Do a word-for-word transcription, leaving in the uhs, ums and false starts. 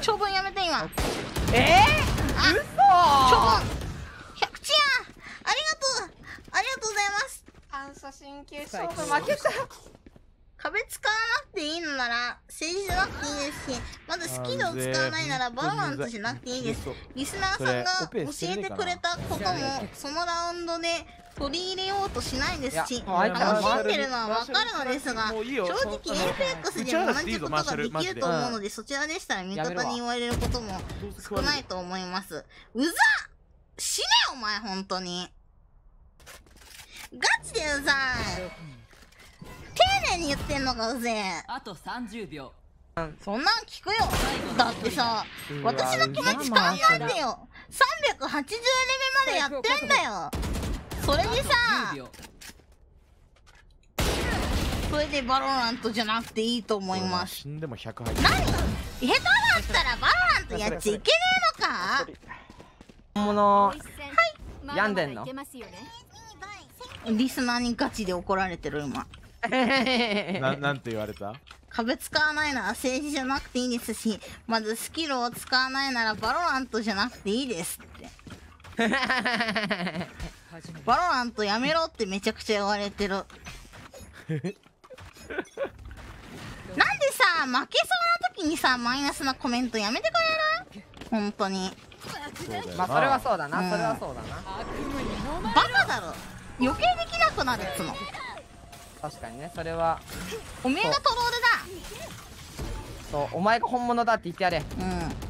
長文やめて今。えー、うそー。長文百チやん、ありがとうありがとうございます。反射神経勝負負けた。壁使わなくていいのなら政治じゃなくていいですし、まだスキルを使わないならバロラントじゃなくていいです。リスナーさんが教えてくれたこともそのラウンドで取り入れようとしないですし、楽しんでるのは分かるのですが、正直 エーペックス でも同じことができると思うので、そちらでしたら味方に言われることも少ないと思います。うざっ、死ねお前、本当にガチでうざい。丁寧に言ってんのがうぜえ。あとさんじゅうびょう。そんなん聞くよ。だってさ、私の気持ち考えてよ。さんびゃくはちじゅうレベルまでやってんだよ。それでさ、それでバロラントじゃなくていいと思います。何、下手だったらバロラントやっちゃいけねえのか。本物病んでんのリスナーにガチで怒られてる今。な, なんて言われた。壁使わないなら政治じゃなくていいですし、まずスキルを使わないならバロラントじゃなくていいですってバロラントやめろってめちゃくちゃ言われてるなんでさ、負けそうな時にさマイナスなコメントやめてくれない？本当に。まあそれはそうだな、うん、それはそうだな。バカだろ、余計できなくなるっつも。確かにね、それはおめえがトロールだ。そう、お前が本物だって言ってやれ。うん。